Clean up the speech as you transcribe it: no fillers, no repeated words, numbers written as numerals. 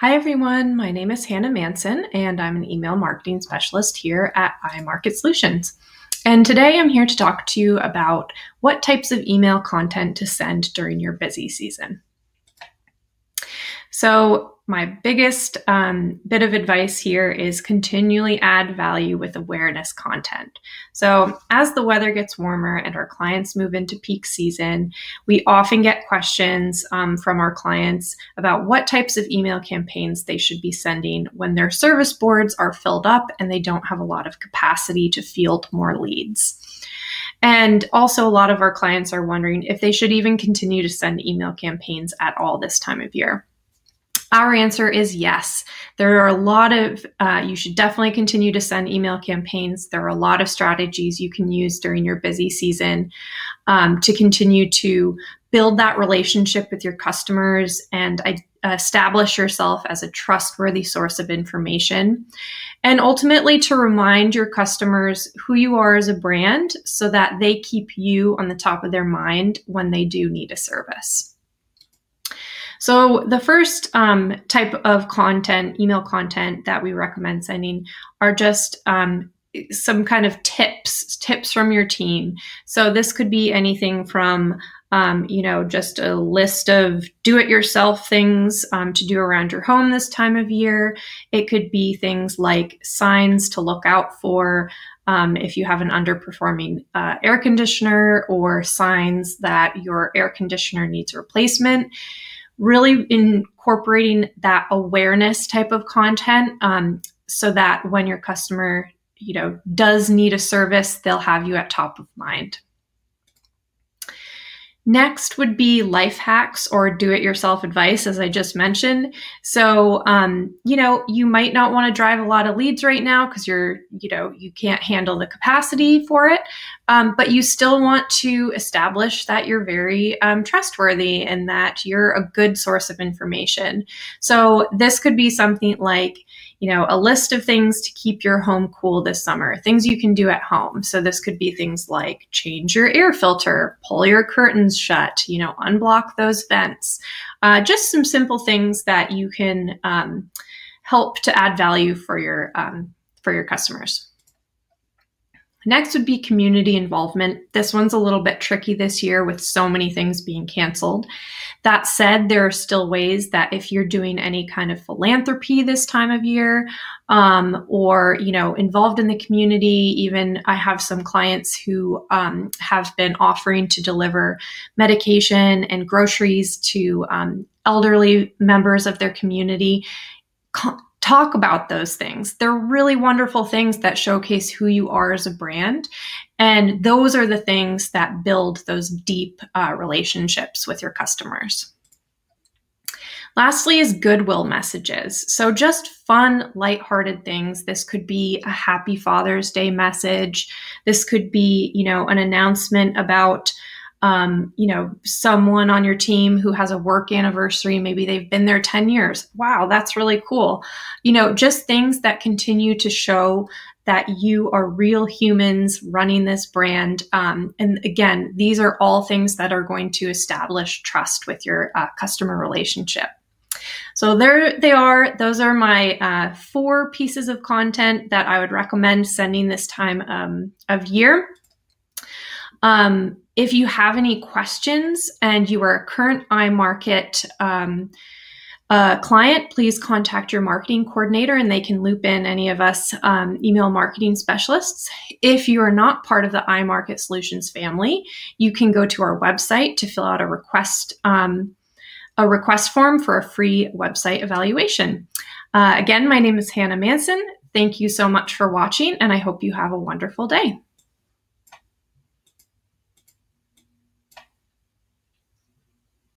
Hi everyone, my name is Hannah Manson and I'm an email marketing specialist here at iMarket Solutions. And today I'm here to talk to you about what types of email content to send during your busy season. So my biggest bit of advice here is continually add value with awareness content. So as the weather gets warmer and our clients move into peak season, we often get questions from our clients about what types of email campaigns they should be sending when their service boards are filled up and they don't have a lot of capacity to field more leads. And also a lot of our clients are wondering if they should even continue to send email campaigns at all this time of year. Our answer is yes. There are a lot of, you should definitely continue to send email campaigns. There are a lot of strategies you can use during your busy season to continue to build that relationship with your customers and establish yourself as a trustworthy source of information. And ultimately to remind your customers who you are as a brand so that they keep you on the top of their mind when they do need a service. So the first type of content, email content that we recommend sending are just some kind of tips from your team. So this could be anything from, you know, just a list of do-it-yourself things to do around your home this time of year. It could be things like signs to look out for if you have an underperforming air conditioner, or signs that your air conditioner needs replacement. Really incorporating that awareness type of content so that when your customer, you know, does need a service, they'll have you at top of mind. Next would be life hacks or do-it-yourself advice, as I just mentioned. So, you know, you might not want to drive a lot of leads right now because you're, you know, you can't handle the capacity for it, but you still want to establish that you're very trustworthy and that you're a good source of information. So this could be something like, you know, a list of things to keep your home cool this summer, things you can do at home. So this could be things like change your air filter, pull your curtains shut, you know, unblock those vents. Just some simple things that you can help to add value for your customers. Next would be community involvement. This one's a little bit tricky this year with so many things being canceled. That said, there are still ways that if you're doing any kind of philanthropy this time of year, or, you know, involved in the community, even I have some clients who have been offering to deliver medication and groceries to elderly members of their community. Talk about those things. They're really wonderful things that showcase who you are as a brand. And those are the things that build those deep relationships with your customers. Lastly is goodwill messages. So just fun, lighthearted things. This could be a happy Father's Day message. This could be, you know, an announcement about you know, someone on your team who has a work anniversary, maybe they've been there 10 years. Wow, that's really cool. You know, just things that continue to show that you are real humans running this brand. And again, these are all things that are going to establish trust with your customer relationship. So there they are. Those are my 4 pieces of content that I would recommend sending this time of year. If you have any questions and you are a current iMarket client, please contact your marketing coordinator and they can loop in any of us email marketing specialists. If you are not part of the iMarket Solutions family, you can go to our website to fill out a request form for a free website evaluation. Again, my name is Hannah Manson. Thank you so much for watching and I hope you have a wonderful day.